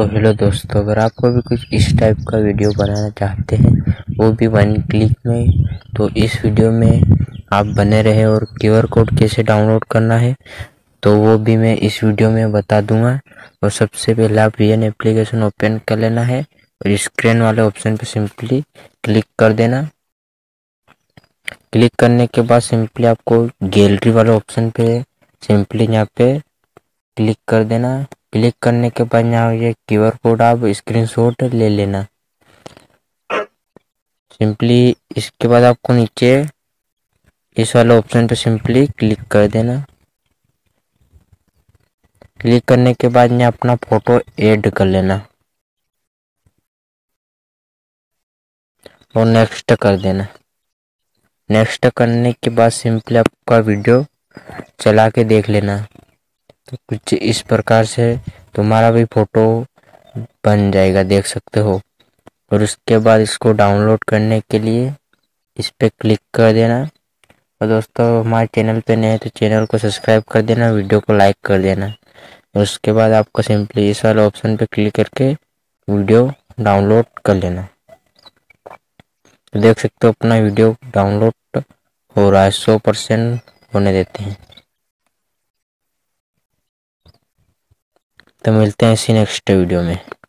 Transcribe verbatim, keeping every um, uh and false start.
तो हेलो दोस्तों, अगर आपको भी कुछ इस टाइप का वीडियो बनाना चाहते हैं वो भी वन क्लिक में, तो इस वीडियो में आप बने रहें। और क्यूआर कोड कैसे डाउनलोड करना है तो वो भी मैं इस वीडियो में बता दूंगा। और सबसे पहले आप वीएन एप्लीकेशन ओपन कर लेना है और स्क्रीन वाले ऑप्शन पर सिंपली क्लिक कर देना। क्लिक करने के बाद सिंपली आपको गैलरी वाले ऑप्शन पर सिंपली यहाँ पे क्लिक कर देना। क्लिक करने के बाद यहाँ ये क्यूआर कोड आप स्क्रीनशॉट ले लेना। सिंपली इसके बाद आपको नीचे इस वाले ऑप्शन पे सिंपली क्लिक कर देना। क्लिक करने के बाद यहाँ अपना फोटो ऐड कर लेना और नेक्स्ट कर देना। नेक्स्ट करने के बाद सिंपली आपका वीडियो चला के देख लेना। तो कुछ इस प्रकार से तुम्हारा भी फ़ोटो बन जाएगा, देख सकते हो। और उसके बाद इसको डाउनलोड करने के लिए इस पर क्लिक कर देना। और दोस्तों, हमारे चैनल पे नए हैं तो चैनल को सब्सक्राइब कर देना, वीडियो को लाइक कर देना। और उसके बाद आपको सिंपली इस वाले ऑप्शन पे क्लिक करके वीडियो डाउनलोड कर लेना। तो देख सकते हो अपना वीडियो डाउनलोड हो रहा है, सौ परसेंट होने देते हैं। तो मिलते हैं इसी नेक्स्ट वीडियो में।